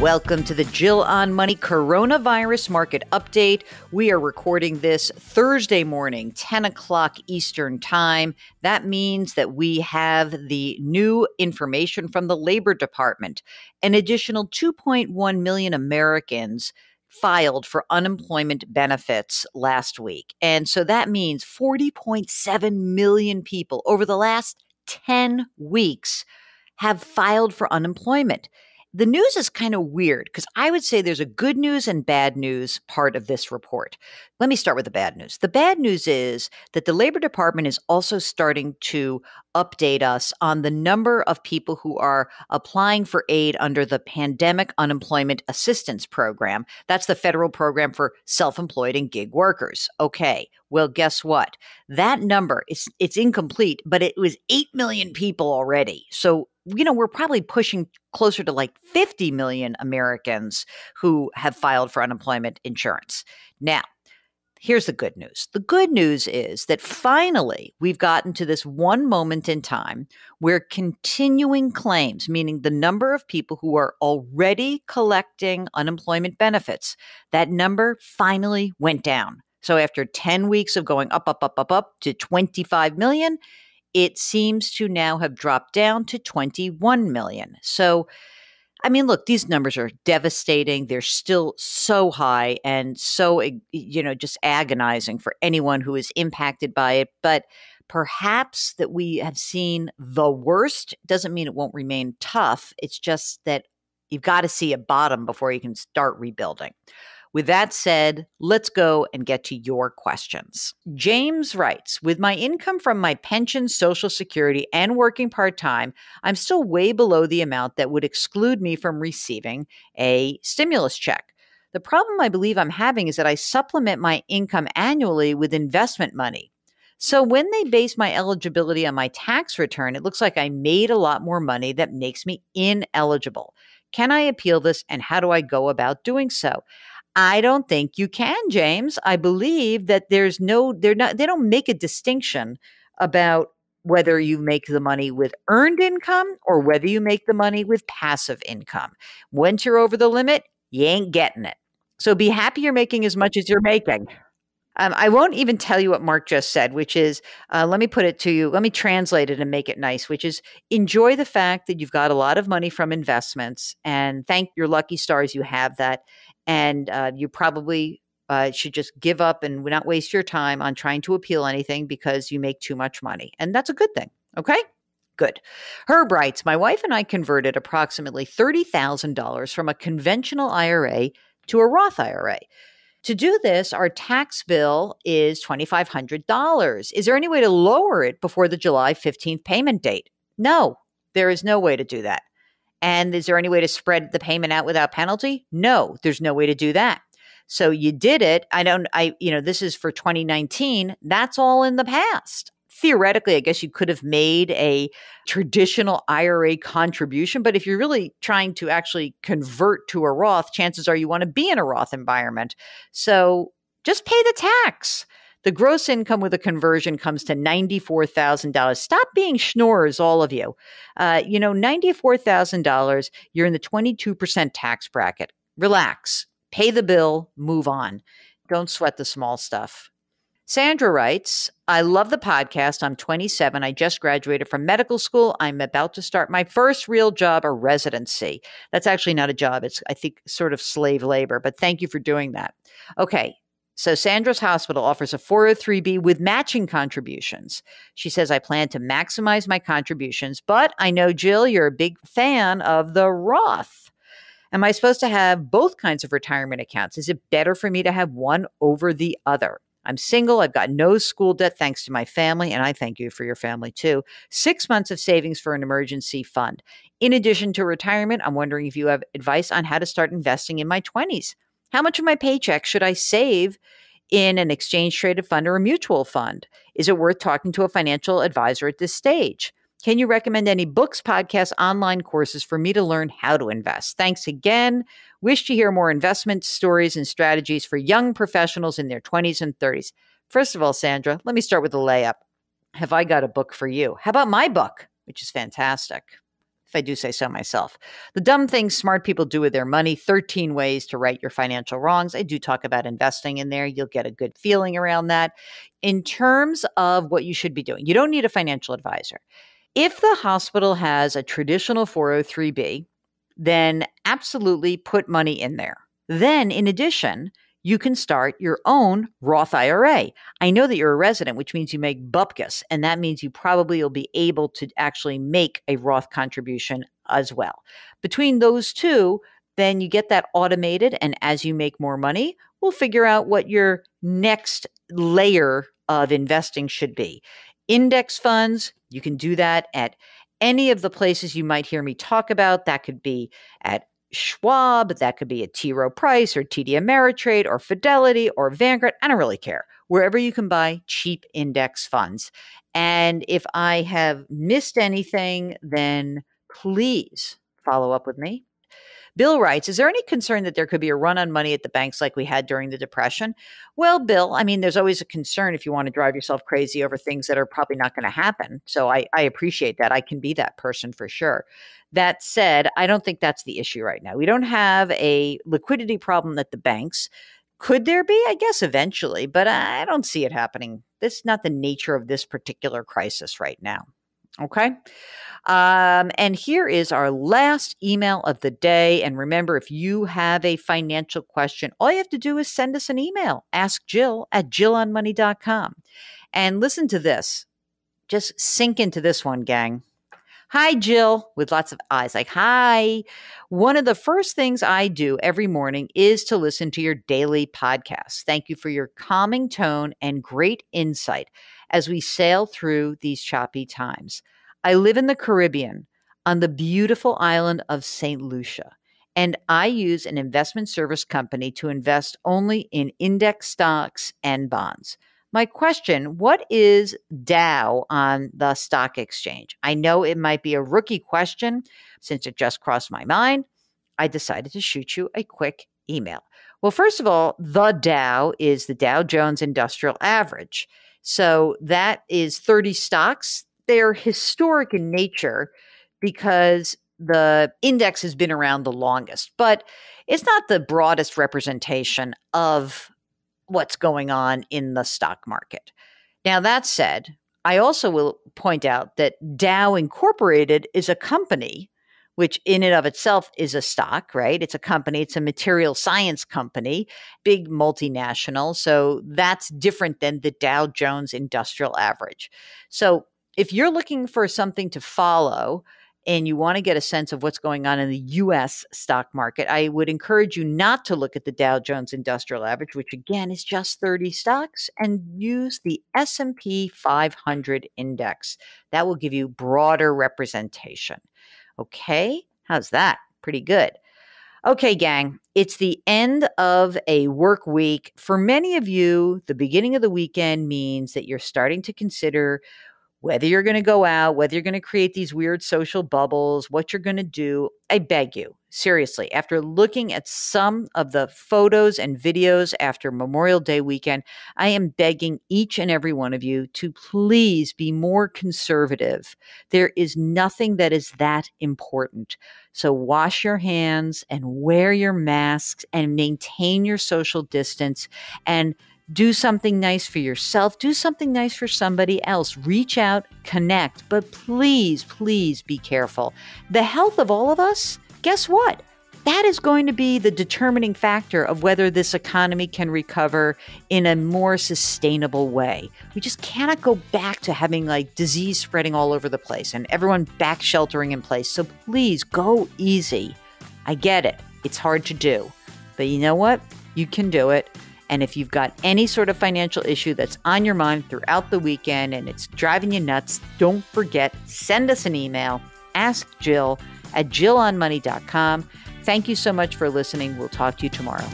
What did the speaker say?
Welcome to the Jill on Money Coronavirus Market Update. We are recording this Thursday morning, 10 o'clock Eastern Time. That means that we have the new information from the Labor Department. An additional 2.1 million Americans filed for unemployment benefits last week. And so that means 40.7 million people over the last 10 weeks have filed for unemployment. The news is kind of weird because I would say there's a good news and bad news part of this report. Let me start with the bad news. The bad news is that the Labor Department is also starting to update us on the number of people who are applying for aid under the Pandemic Unemployment Assistance Program. That's the federal program for self-employed and gig workers. Okay, well, guess what? That number, it's incomplete, but it was 8 million people already. So we're probably pushing closer to like 50 million Americans who have filed for unemployment insurance. Now, here's the good news. The good news is that finally we've gotten to this one moment in time where continuing claims, meaning the number of people who are already collecting unemployment benefits, that number finally went down. So after 10 weeks of going up to 25 million, it seems to now have dropped down to 21 million. So, look, these numbers are devastating. They're still so high and so, just agonizing for anyone who is impacted by it. But perhaps that we have seen the worst doesn't mean it won't remain tough. It's just that you've got to see a bottom before you can start rebuilding. With that said, let's go and get to your questions. James writes, with my income from my pension, Social Security, and working part-time, I'm still way below the amount that would exclude me from receiving a stimulus check. The problem I believe I'm having is that I supplement my income annually with investment money. So when they base my eligibility on my tax return, it looks like I made a lot more money that makes me ineligible. Can I appeal this, and how do I go about doing so? I don't think you can, James. I believe that they don't make a distinction about whether you make the money with earned income or whether you make the money with passive income. Once you're over the limit, you ain't getting it. So be happy you're making as much as you're making. I won't even tell you what Mark just said, which is, let me put it to you. Let me translate it and make it nice, which is enjoy the fact that you've got a lot of money from investments and thank your lucky stars you have that. And you probably should just give up and not waste your time on trying to appeal anything because you make too much money. And that's a good thing. Okay? Good. Herb writes, my wife and I converted approximately $30,000 from a conventional IRA to a Roth IRA. To do this, our tax bill is $2,500. Is there any way to lower it before the July 15th payment date? No, there is no way to do that. And is there any way to spread the payment out without penalty? No, there's no way to do that. So you did it. This is for 2019. That's all in the past. Theoretically, I guess you could have made a traditional IRA contribution, but if you're really trying to actually convert to a Roth, chances are you want to be in a Roth environment. So just pay the tax. The gross income with a conversion comes to $94,000. Stop being schnorrers, all of you. $94,000, you're in the 22% tax bracket. Relax, pay the bill, move on. Don't sweat the small stuff. Sandra writes, I love the podcast. I'm 27. I just graduated from medical school. I'm about to start my first real job, a residency. That's actually not a job. It's, I think, sort of slave labor, but thank you for doing that. Okay. So Sandra's hospital offers a 403B with matching contributions. She says, I plan to maximize my contributions, but I know, Jill, you're a big fan of the Roth. Am I supposed to have both kinds of retirement accounts? Is it better for me to have one over the other? I'm single. I've got no school debt thanks to my family, and I thank you for your family too. 6 months of savings for an emergency fund. In addition to retirement, I'm wondering if you have advice on how to start investing in my 20s. How much of my paycheck should I save in an exchange-traded fund or a mutual fund? Is it worth talking to a financial advisor at this stage? Can you recommend any books, podcasts, online courses for me to learn how to invest? Thanks again. Wish to hear more investment stories and strategies for young professionals in their 20s and 30s. First of all, Sandra, let me start with the layup. Have I got a book for you? How about my book, which is fantastic? if I do say so myself. The dumb things smart people do with their money, 13 ways to right your financial wrongs. I do talk about investing in there. You'll get a good feeling around that. In terms of what you should be doing, you don't need a financial advisor. If the hospital has a traditional 403B, then absolutely put money in there. Then in addition, you can start your own Roth IRA. I know that you're a resident, which means you make bupkis, and that means you probably will be able to actually make a Roth contribution as well. Between those two, then you get that automated, and as you make more money, we'll figure out what your next layer of investing should be. Index funds, you can do that at any of the places you might hear me talk about. That could be at Schwab, that could be a T. Rowe Price or TD Ameritrade or Fidelity or Vanguard. I don't really care. Wherever you can buy cheap index funds. And if I have missed anything, then please follow up with me. Bill writes, is there any concern that there could be a run on money at the banks like we had during the Depression? Well, Bill, I mean, there's always a concern if you want to drive yourself crazy over things that are probably not going to happen. So I appreciate that. I can be that person for sure. That said, I don't think that's the issue right now. We don't have a liquidity problem at the banks. Could there be? I guess eventually, but I don't see it happening. That's not the nature of this particular crisis right now. Okay. And here is our last email of the day. And remember, if you have a financial question, all you have to do is send us an email, askjill@jillonmoney.com. And listen to this. Just sink into this one, gang. Hi, Jill, with lots of eyes, like, hi. One of the first things I do every morning is to listen to your daily podcast. Thank you for your calming tone and great insight as we sail through these choppy times. I live in the Caribbean on the beautiful island of St. Lucia, and I use an investment service company to invest only in index stocks and bonds. My question, what is Dow on the stock exchange? I know it might be a rookie question since it just crossed my mind. I decided to shoot you a quick email. Well, first of all, the Dow is the Dow Jones Industrial Average. So that is 30 stocks. They're historic in nature because the index has been around the longest, but it's not the broadest representation of what's going on in the stock market. Now, that said, I also will point out that Dow Incorporated is a company, which in and of itself is a stock, right? It's a company. It's a material science company, big multinational. So that's different than the Dow Jones Industrial Average. So if you're looking for something to follow and you want to get a sense of what's going on in the U.S. stock market, I would encourage you not to look at the Dow Jones Industrial Average, which again is just 30 stocks, and use the S&P 500 index. That will give you broader representation. Okay, how's that? Pretty good. Okay, gang, it's the end of a work week. For many of you, the beginning of the weekend means that you're starting to consider whether you're going to go out, whether you're going to create these weird social bubbles, what you're going to do. I beg you, seriously, after looking at some of the photos and videos after Memorial Day weekend, I am begging each and every one of you to please be more conservative. There is nothing that is that important. So wash your hands and wear your masks and maintain your social distance and do something nice for yourself. Do something nice for somebody else. Reach out, connect, but please, please be careful. The health of all of us, guess what? That is going to be the determining factor of whether this economy can recover in a more sustainable way. We just cannot go back to having like disease spreading all over the place and everyone back sheltering in place. So please go easy. I get it. It's hard to do, but you know what? You can do it. And if you've got any sort of financial issue that's on your mind throughout the weekend and it's driving you nuts, don't forget, send us an email, askjill@jillonmoney.com. Thank you so much for listening. We'll talk to you tomorrow.